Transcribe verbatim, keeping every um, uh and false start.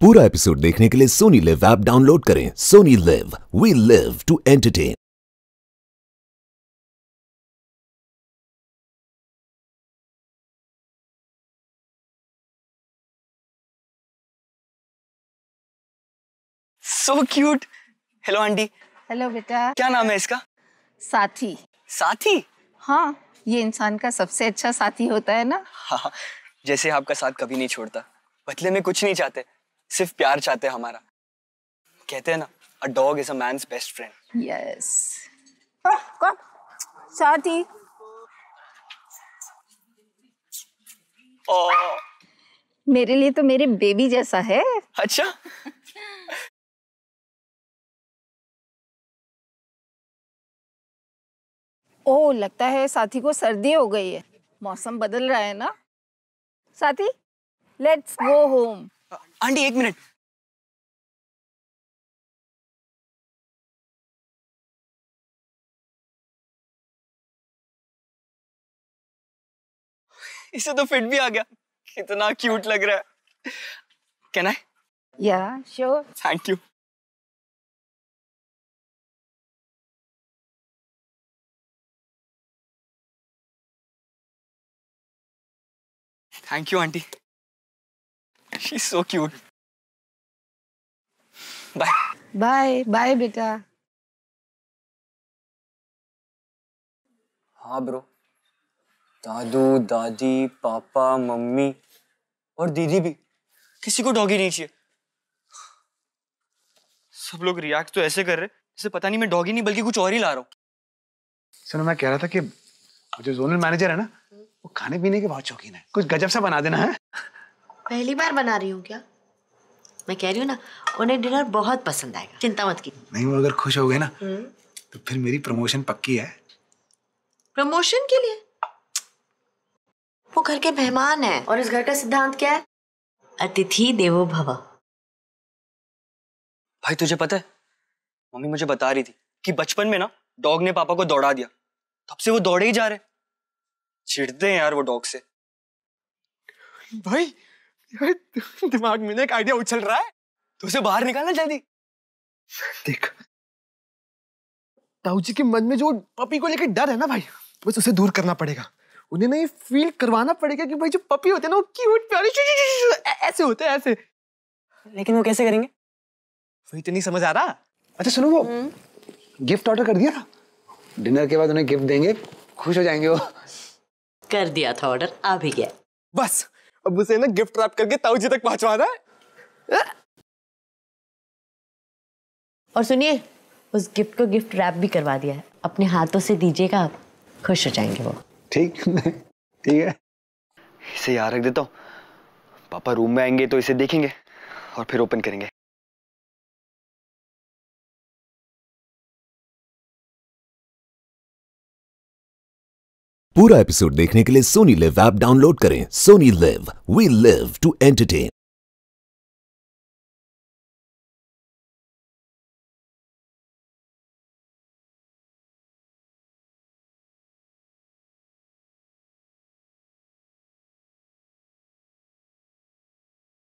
पूरा एपिसोड देखने के लिए सोनी लिव ऐप डाउनलोड करें। Sony LIV, we live to entertain. So cute. Hello aunty. Hello बेटा। क्या नाम है इसका? साथी। साथी? हाँ, ये इंसान का सबसे अच्छा साथी होता है ना। हाँ, जैसे आपका साथ कभी नहीं छोड़ता, बदले में कुछ नहीं चाहते, सिर्फ प्यार चाहते हैं हमारा। कहते हैं ना, a dog is a man's best friend. Yes. oh, God. साथी। oh. मेरे लिए तो मेरे बेबी जैसा है। अच्छा। ओ, लगता है साथी को सर्दी हो गई है, मौसम बदल रहा है ना। साथी, लेट्स गो होम। आंटी एक मिनट। इसे तो फिट भी आ गया, कितना क्यूट लग रहा है। Can I? Yeah sure. Thank you. Thank you aunty. She's so cute. Bye. Bye. Bye बेटा। हाँ ब्रो, दादू दादी पापा मम्मी और दीदी भी, किसी को डॉगी नहीं चाहिए। सब लोग रिएक्ट तो ऐसे कर रहे जैसे पता नहीं मैं डॉगी नहीं बल्कि कुछ और ही ला रहा हूँ। सुनो, मैं कह रहा था कि जो जोनल मैनेजर है ना, वो खाने पीने के बहुत शौकीन है, कुछ गजब सा बना देना है। पहली बार बना रही हूँ क्या? मैं कह रही हूँ ना, उन्हें डिनर बहुत पसंद आएगा, चिंता मत कीजिए। नहीं, वो अगर खुश हो गए ना तो फिर मेरी प्रमोशन पक्की है। प्रमोशन के लिए? वो घर के मेहमान हैं और इस घर का सिद्धांत क्या है? अतिथि देवो भव। भाई तुझे पता है, मम्मी मुझे बता रही थी कि बचपन में ना डॉग ने पापा को दौड़ा दिया, तब से वो दौड़े ही जा रहे। चिढ़ते हैं यार वो डॉग से। भाई दिमाग में एक आइडिया उछल रहा है, तो उसे बाहर निकालना जल्दी। देख, ताऊजी के मन में जो पपी को लेकर डर है ना भाई, बस उसे दूर करना पड़ेगा। उन्हें ना ये फील करवाना पड़ेगा कि भाई जो पपी होते हैं ना, वो क्यूट प्यारे ऐसे होते हैं, ऐसे। लेकिन वो कैसे करेंगे, वही तो नहीं समझ आ रहा। अच्छा सुनो, वो गिफ्ट ऑर्डर कर दिया था, डिनर के बाद उन्हें गिफ्ट देंगे, खुश हो जाएंगे वो। कर दिया था ऑर्डर, आ भी गया। बस अब उसे ना गिफ्ट रैप करके ताऊजी तक पहुंचवाना है। और सुनिए, उस गिफ्ट को गिफ्ट रैप भी करवा दिया है, अपने हाथों से दीजिएगा आप, खुश हो जाएंगे वो। ठीक ठीक है, इसे यहाँ रख देता हूँ। पापा रूम में आएंगे तो इसे देखेंगे और फिर ओपन करेंगे। पूरा एपिसोड देखने के लिए सोनी लिव ऐप डाउनलोड करें। Sony LIV, we live to entertain.